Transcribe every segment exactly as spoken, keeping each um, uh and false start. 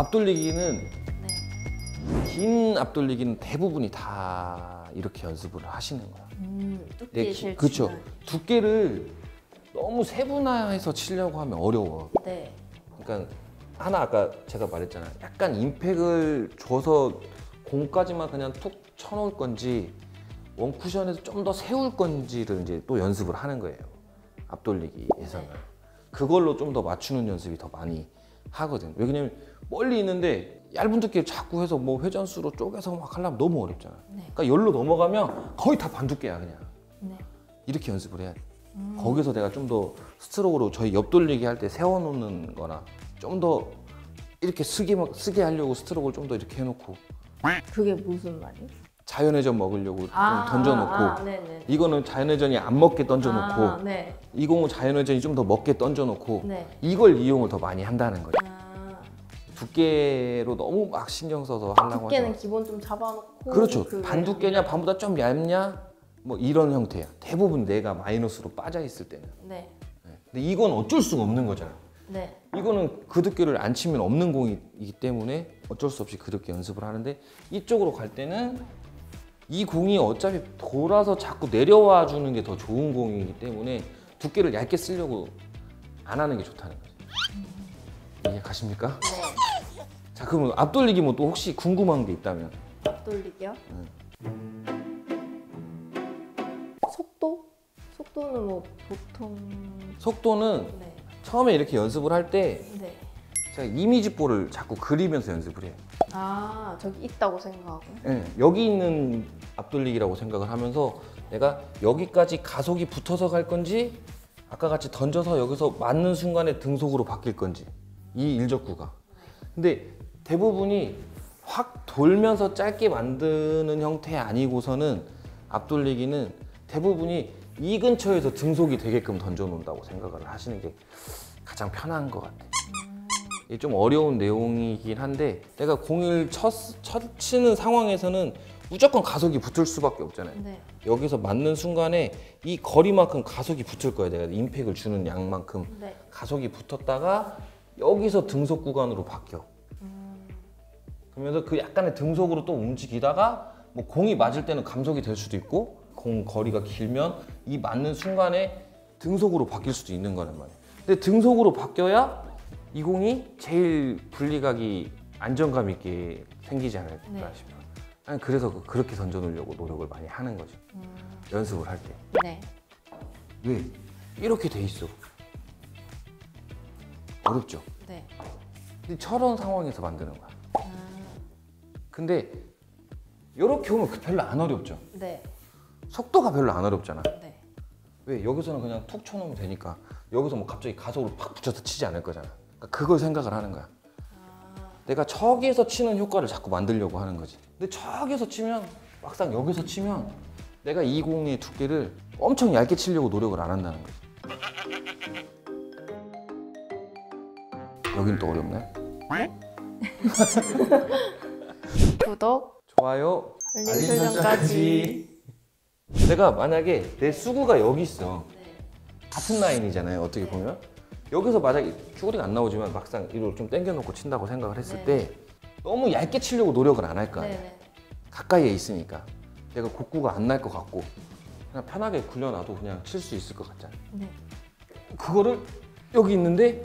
앞돌리기는 네. 긴 앞돌리기는 대부분이 다 이렇게 연습을 하시는 거야. 음, 두께 제일 그렇죠. 두께를 너무 세분화해서 치려고 하면 어려워. 네. 그러니까 하나 아까 제가 말했잖아요. 약간 임팩을 줘서 공까지만 그냥 툭 쳐놓을 건지 원쿠션에서 좀 더 세울 건지를 이제 또 연습을 하는 거예요. 앞돌리기 예상을. 네. 그걸로 좀 더 맞추는 연습이 더 많이 하거든. 왜냐면 멀리 있는데 얇은 두께 자꾸 해서 뭐 회전수로 쪼개서 막 하려면 너무 어렵잖아. 네. 그러니까 열로 넘어가면 거의 다 반두께야 그냥. 네. 이렇게 연습을 해야 돼. 음. 거기서 내가 좀 더 스트로크로 저희 옆돌리기 할 때 세워놓는 거나 좀 더 이렇게 쓰게, 막 쓰게 하려고 스트로크를 좀 더 이렇게 해놓고. 그게 무슨 말이야? 자연의 전 먹으려고 아 좀 던져놓고 아 이거는 자연의 전이 안 먹게 던져놓고 아 네. 이 공은 자연의 전이 좀 더 먹게 던져놓고 네. 이걸 이용을 더 많이 한다는 거죠. 아 두께로 너무 막 신경 써서 하려고 두께는 하죠. 기본 좀 잡아놓고 그렇죠. 그... 반두께냐 반보다 좀 얇냐 뭐 이런 형태야. 대부분 내가 마이너스로 빠져있을 때는 네. 네. 근데 이건 어쩔 수가 없는 거잖아. 네. 이거는 그 두께를 안 치면 없는 공이기 때문에 어쩔 수 없이 그 두께 연습을 하는데 이쪽으로 갈 때는 이 공이 어차피 돌아서 자꾸 내려와 주는 게 더 좋은 공이기 때문에 두께를 얇게 쓰려고 안 하는 게 좋다는 거죠. 음. 이해 가십니까? 네. 자, 그러면 앞돌리기 뭐 또 혹시 궁금한 게 있다면? 앞돌리기요? 음. 속도? 속도는 뭐 보통... 속도는 네. 처음에 이렇게 연습을 할 때 네. 제가 이미지 볼을 자꾸 그리면서 연습을 해요. 아, 저기 있다고 생각하고? 네, 여기 있는 앞돌리기라고 생각을 하면서 내가 여기까지 가속이 붙어서 갈 건지 아까 같이 던져서 여기서 맞는 순간에 등속으로 바뀔 건지 이 일적구가. 근데 대부분이 확 돌면서 짧게 만드는 형태 아니고서는 앞돌리기는 대부분이 이 근처에서 등속이 되게끔 던져놓는다고 생각을 하시는 게 가장 편한 것 같아요. 좀 어려운 내용이긴 한데 내가 공을 쳐, 쳐 치는 상황에서는 무조건 가속이 붙을 수밖에 없잖아요. 네. 여기서 맞는 순간에 이 거리만큼 가속이 붙을 거예요. 내가 임팩을 주는 양만큼 네. 가속이 붙었다가 여기서 등속 구간으로 바뀌어. 음. 그러면서 그 약간의 등속으로 또 움직이다가 뭐 공이 맞을 때는 감속이 될 수도 있고 공 거리가 길면 이 맞는 순간에 등속으로 바뀔 수도 있는 거란 말이에요. 근데 등속으로 바뀌어야 이 공이 제일 분리각이 안정감 있게 생기지 않을까 싶어요. 네. 아니, 그래서 그렇게 던져놓으려고 노력을 많이 하는 거죠. 음... 연습을 할 때. 네. 왜? 이렇게 돼 있어. 어렵죠? 네. 근데 저런 상황에서 만드는 거야. 음... 근데 이렇게 오면 별로 안 어렵죠? 네. 속도가 별로 안 어렵잖아. 네. 왜? 여기서는 그냥 툭 쳐놓으면 되니까 여기서 뭐 갑자기 가속으로 팍 붙여서 치지 않을 거잖아. 그걸 생각을 하는 거야. 아... 내가 저기에서 치는 효과를 자꾸 만들려고 하는 거지. 근데 저기에서 치면 막상 여기서 치면 내가 이 공의 두께를 엄청 얇게 치려고 노력을 안 한다는 거지. 여기는 또 어렵네. 구독, 좋아요, 알림 설정까지. 내가 만약에 내 수구가 여기 있어. 네. 같은 라인이잖아요 어떻게 네. 보면. 여기서 만약에 쭈구리가 안 나오지만 막상 이걸 좀 당겨놓고 친다고 생각을 했을 네네. 때 너무 얇게 치려고 노력을 안 할 거 아니야. 가까이에 있으니까 내가 곡구가 안 날 것 같고 그냥 편하게 굴려놔도 그냥 칠 수 있을 것 같잖아. 네. 그거를 여기 있는데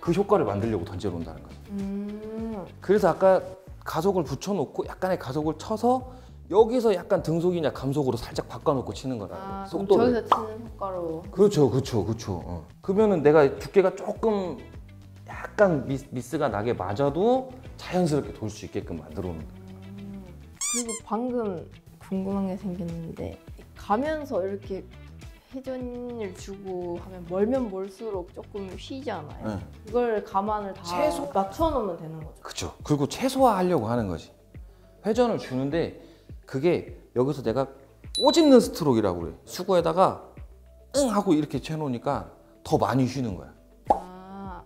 그 효과를 만들려고 던져놓는다는 거야. 음. 그래서 아까 가속을 붙여놓고 약간의 가속을 쳐서 여기서 약간 등속이냐 감속으로 살짝 바꿔놓고 치는 거라. 아, 속도를. 저기서 치는 효과로. 그렇죠, 그렇죠, 그렇죠. 어. 그러면은 내가 두께가 조금 약간 미스, 미스가 나게 맞아도 자연스럽게 돌 수 있게끔 만들어 놓는 거예요. 음, 그리고 방금 궁금한 게 생겼는데 가면서 이렇게 회전을 주고 하면 멀면 멀수록 조금 휘잖아요. 네. 그걸 감안을 다 최소... 맞춰놓으면 되는 거죠. 그렇죠. 그리고 최소화하려고 하는 거지. 회전을 주는데. 그게 여기서 내가 꼬집는 스트로크라고 그래. 수구에다가 응 하고 이렇게 채놓으니까 더 많이 휘는 거야. 아,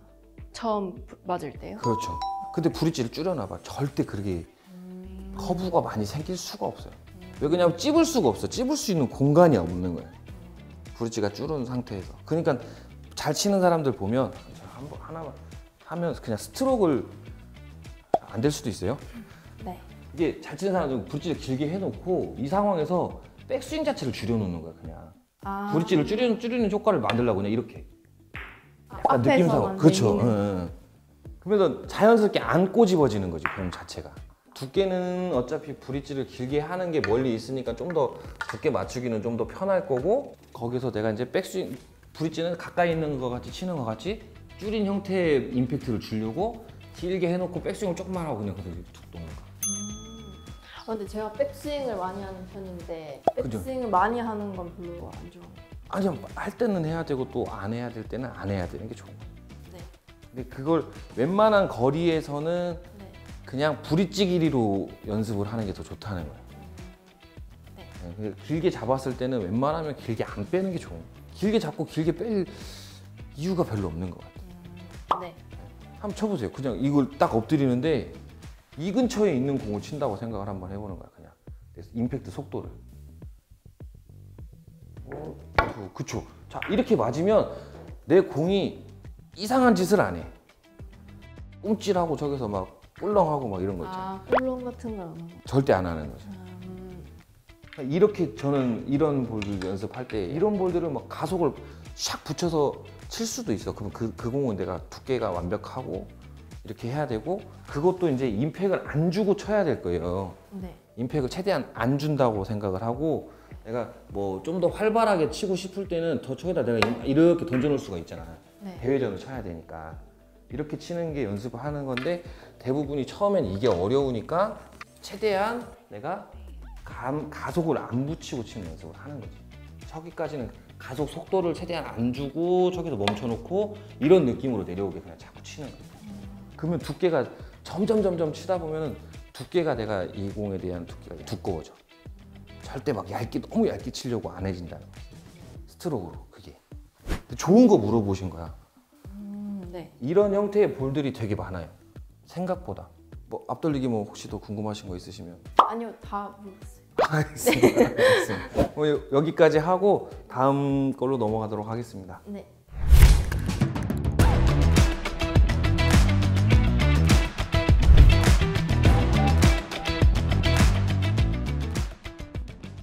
처음 맞을 때요? 그렇죠. 근데 브릿지를 줄여놔봐. 절대 그렇게 음... 커브가 많이 생길 수가 없어요. 음... 왜 그냥 찝을 수가 없어. 찝을 수 있는 공간이 없는 거야. 브릿지가 줄은 상태에서. 그러니까 잘 치는 사람들 보면 한번 하나만 하면 그냥 스트로크를 안 될 수도 있어요. 네. 이게 잘 치는 사람들은 브릿지를 길게 해놓고 이 상황에서 백스윙 자체를 줄여놓는 거야 그냥. 아. 브릿지를 줄이는 줄이는 효과를 만들려고 그냥 이렇게. 아, 느낌상 그렇죠. 응. 그러면 자연스럽게 안 꼬집어지는 거지 공 자체가. 두께는 어차피 브릿지를 길게 하는 게 멀리 있으니까 좀 더 두께 맞추기는 좀 더 편할 거고, 거기서 내가 이제 백스윙 브릿지는 가까이 있는 것 같이 치는 것 같이 줄인 형태의 임팩트를 주려고 길게 해놓고 백스윙을 조금만 하고 그냥 그대로 툭 놓는 거야. 아, 근데 제가 백스윙을 많이 하는 편인데 백스윙을 그죠? 많이 하는 건 별로 안 좋아요. 아니, 할 때는 해야 되고 또 안 해야 될 때는 안 해야 되는 게 좋은 거예요. 네. 근데 그걸 웬만한 거리에서는 네. 그냥 브릿지 길이로 연습을 하는 게 더 좋다는 거예요. 네. 길게 잡았을 때는 웬만하면 길게 안 빼는 게 좋은 거예요. 길게 잡고 길게 뺄 이유가 별로 없는 것 같아요. 음, 네. 한번 쳐보세요. 그냥 이걸 딱 엎드리는데 이 근처에 있는 공을 친다고 생각을 한번 해보는 거야 그냥. 그래서 임팩트 속도를. 그쵸. 자, 이렇게 맞으면 내 공이 이상한 짓을 안 해. 꿈찔하고 저기서 막 꿀렁하고 막 이런 거 있잖아. 아, 꿀렁 같은 걸 안 하고. 절대 안 하는 거죠. 음. 이렇게 저는 이런 볼들 연습할 때 이런 볼들을 막 가속을 샥 붙여서 칠 수도 있어. 그럼 그, 그 공은 내가 두께가 완벽하고 이렇게 해야 되고, 그것도 이제 임팩을 안 주고 쳐야 될 거예요. 네. 임팩을 최대한 안 준다고 생각을 하고, 내가 뭐 좀 더 활발하게 치고 싶을 때는 더 쳐다 내가 이렇게 던져놓을 수가 있잖아. 네. 대회전을 쳐야 되니까 이렇게 치는 게 연습을 하는 건데, 대부분이 처음엔 이게 어려우니까 최대한 내가 감, 가속을 안 붙이고 치는 연습을 하는 거지. 저기까지는 가속 속도를 최대한 안 주고 저기서 멈춰놓고 이런 느낌으로 내려오게 그냥 자꾸 치는 거야. 그러면 두께가 점점 점점 치다 보면 두께가 내가 이 공에 대한 두께가 두꺼워져. 절대 막 얇게 너무 얇게 치려고 안 해진다는 거야. 스트로크로 그게. 좋은 거 물어보신 거야. 음, 네. 이런 형태의 볼들이 되게 많아요. 생각보다. 뭐 앞돌리기 뭐 혹시 더 궁금하신 거 있으시면. 아니요, 다 물어봤어요. 알겠습니다. 네. 알겠습니다. 뭐 여기까지 하고 다음 걸로 넘어가도록 하겠습니다. 네.